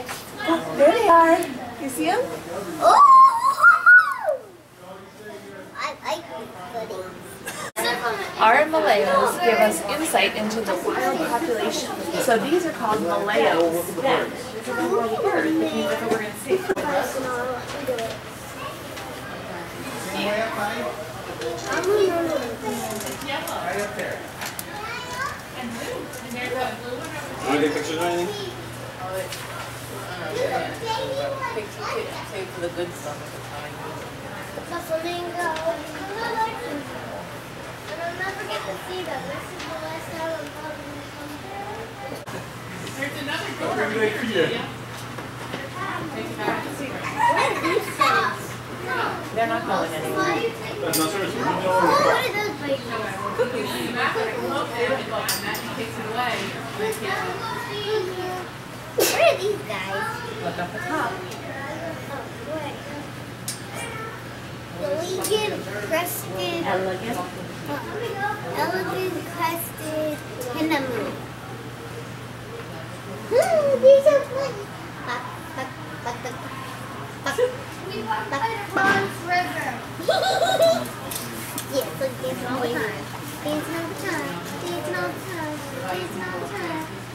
Oh, there they are. You see them? Oh! I like goodies. Our Maleos give us insight into the wild population. So these are called Maleos. It's a little bird, which means that we're going to see. Want to take pictures or anything? Save for the good stuff at the time. The flamingo. And I'll never get to see them. This is the last time I'm probably going to come through. There's another door right here. They're not going anywhere. What are those babies? Cookies. You might have to look at them and that takes it away. Where are these guys? Look up the top. Elegant crested tinamou. These are funny. We walk by the Ponds River. Yes, look, there's no time. There's no time. There's no time.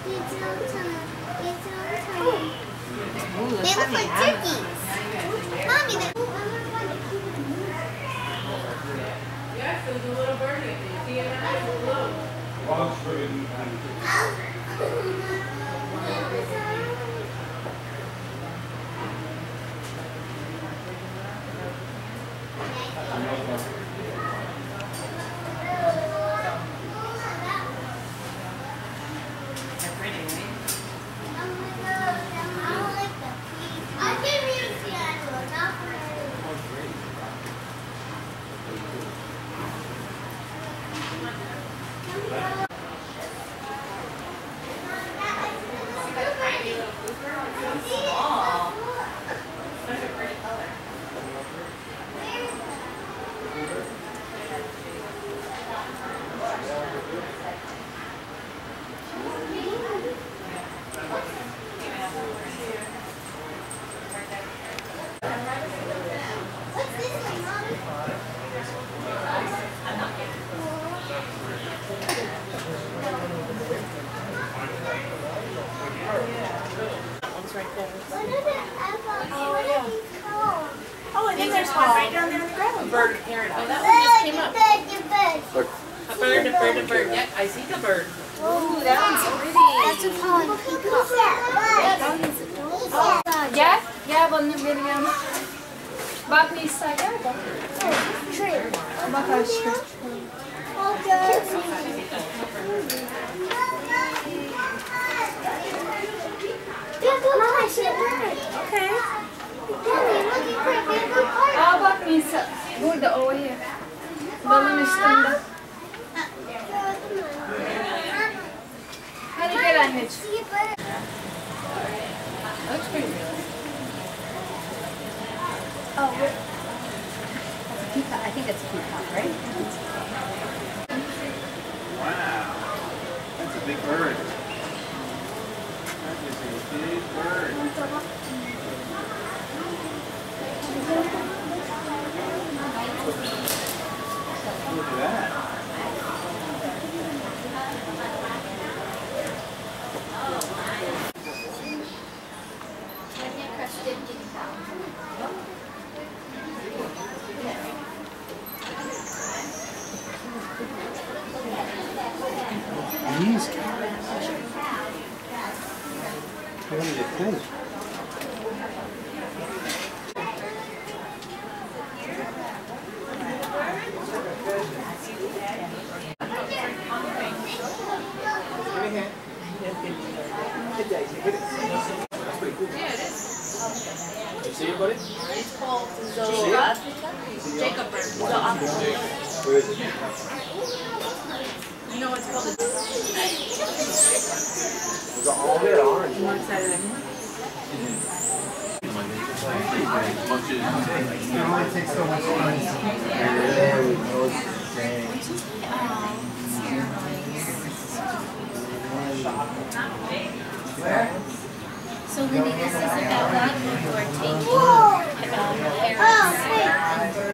There's no time. There's no time. There's no time. They look like turkeys. Mommy, they look like yes, there's a little birdie. You see it out of the globe. They're pretty, right? Bird parent. Oh, that one just came up. Bird. A bird, a bird, a bird. Yeah, I see the bird. Ooh, that one's pretty. That's a calling peacock. Yeah? Yeah, one of them. Bakri sagar. Tree. Bakash. Okay. Mommy, looking for a bamboo park. I'll walk me some. Burada over here. Balın üstünde. Hadi gel anneciğim. Oh, that's a peacock. I think that's a peacock, right? Wow. That's a big bird. That is a big bird. Look at that. Elegant crested tinamou. These cats. What do you think? You know what's called a So Lindy, this is about what you are taking about hair.